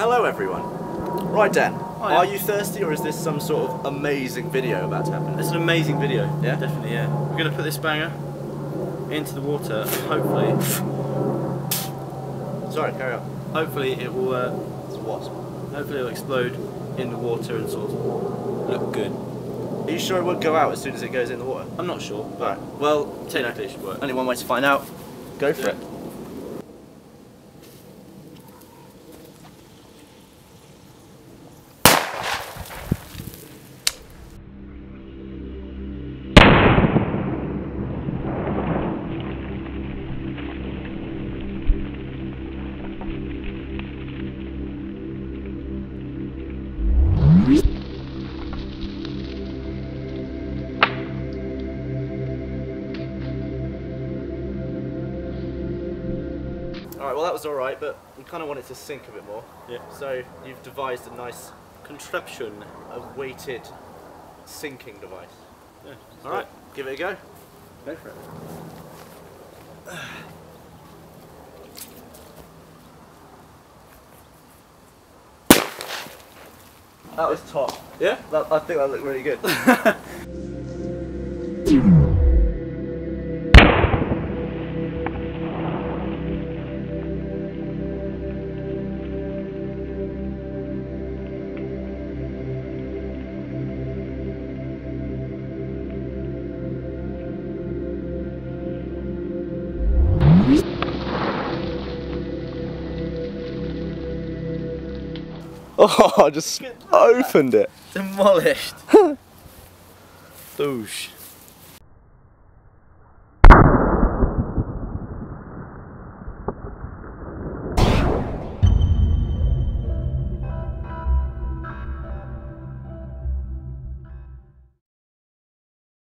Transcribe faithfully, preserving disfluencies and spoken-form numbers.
Hello everyone. Right, Dan, Hi, are yeah. you thirsty, or is this some sort of amazing video about to happen? It's an amazing video, yeah? Definitely, yeah. We're going to put this banger into the water, hopefully. Sorry, carry on. Hopefully it will... Uh, it's a wasp. Hopefully it will explode in the water and sort of look good. Are you sure it won't go out as soon as it goes in the water? I'm not sure. But right. Well, technically it should work. Only one way to find out. Go for yeah. it. Alright, well that was alright, but we kind of wanted to sink a bit more. Yeah. So you've devised a nice contraption, a weighted sinking device. Yeah. Alright, give it a go. Go for it. That was top. Yeah? That, I think that looked really good. Oh, I just opened it. Demolished. Douche.